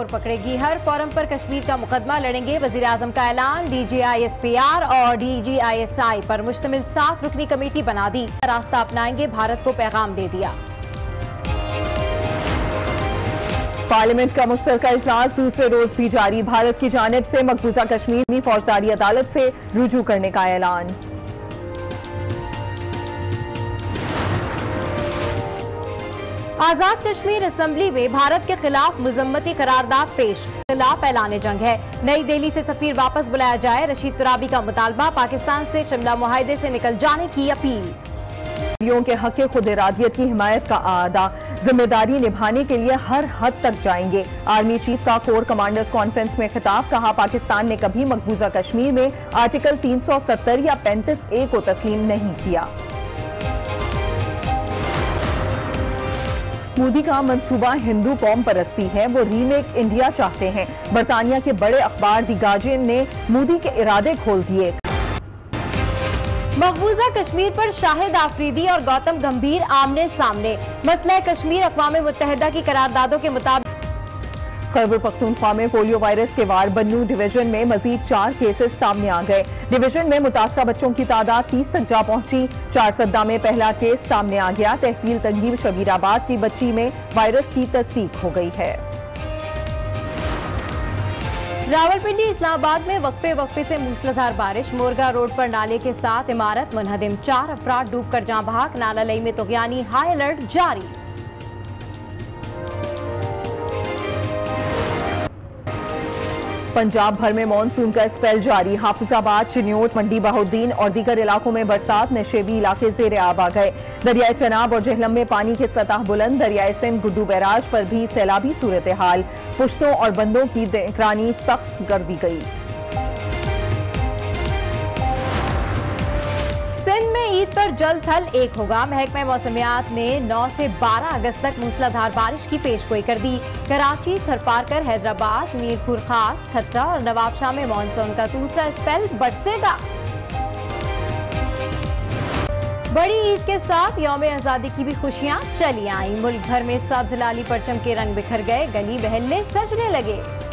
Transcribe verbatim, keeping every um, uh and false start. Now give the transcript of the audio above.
और पकड़ेगी हर फॉर्म पर कश्मीर का मुकदमा लड़ेंगे वजीर आजम का ऐलान। D G I S P R और D G I S I पर मुश्तमिल सात रुकनी कमेटी बना दी, रास्ता अपनाएंगे भारत को पैगाम दे दिया। पार्लियामेंट का मुश्तरका इजलास दूसरे रोज भी जारी, भारत की जानिब से मकबूजा कश्मीर में फौजदारी अदालत से रुजू करने का ऐलान। आज़ाद कश्मीर असेंबली में भारत के खिलाफ मजम्मती करारदाद पेश, खिलाफ ऐलान जंग है। नई दिल्ली से सफीर वापस बुलाया जाए, रशीद तुराबी का मुतालबा, पाकिस्तान से शिमला मुआहदे से निकल जाने की अपील। लोगों के हक खुद इरादियत की हिमायत का आदा, जिम्मेदारी निभाने के लिए हर हद तक जाएंगे। आर्मी चीफ का कोर कमांडर्स कॉन्फ्रेंस में खिताब, कहा पाकिस्तान ने कभी मकबूजा कश्मीर में आर्टिकल तीन सौ सत्तर या पैंतीस ए को तस्लीम नहीं किया। मोदी का मंसूबा हिंदू कौम परस्ती है, वो रीमेक इंडिया चाहते हैं। बरतानिया के बड़े अखबार दी गार्जियन ने मोदी के इरादे खोल दिए। मकबूजा कश्मीर पर शाहिद आफरीदी और गौतम गंभीर आमने सामने, मसला कश्मीर अक़वाम मुत्तहिदा की करारदादों के मुताबिक। खैबर पख्तूनख्वा में पोलियो वायरस के वार, बन्नू डिवीजन में मजीद चार केसेस सामने आ गए। डिवीजन में मुतासरा बच्चों की तादाद तीस तक जा पहुंची। चार सद्दा में पहला केस सामने आ गया। तहसील तंगीब शबीराबाद की बच्ची में वायरस की तस्दीक हो गई है। रावलपिंडी इस्लामाबाद में वक्फे वक्फे से मूसलाधार बारिश, मोरगा रोड पर नाले के साथ इमारत मुनहदिम, चार अफराद डूब कर जाँ बहाक। नालालई में तुगयानी हाई अलर्ट जारी। पंजाब भर में मानसून का स्पेल जारी, हाफिजाबाद, चिन्योट, मंडी, बहाउद्दीन और दीगर इलाकों में बरसात। नशेबी इलाके जेर आब आ गए। दरियाए चनाब और जेहलम में पानी की सतह बुलंद। दरियाए सिंध गुड्डू बैराज पर भी सैलाबी सूरत हाल, पुश्तों और बंदों की निगरानी सख्त कर दी गई। सिंध में ईद पर जल थल एक होगा, महकमे मौसमियात ने नौ से बारह अगस्त तक मूसलाधार बारिश की पेशगोई कर दी। कराची, थरपारकर, हैदराबाद, मीरपुर खास, ठट्टा और नवाबशाह में मानसून का दूसरा स्पेल बरसेगा। बड़ी ईद के साथ यौम आज़ादी की भी खुशियां चली आईं। मुल्क भर में सब्ज लाली परचम के रंग बिखर गए, गली महल्ले सजने लगे।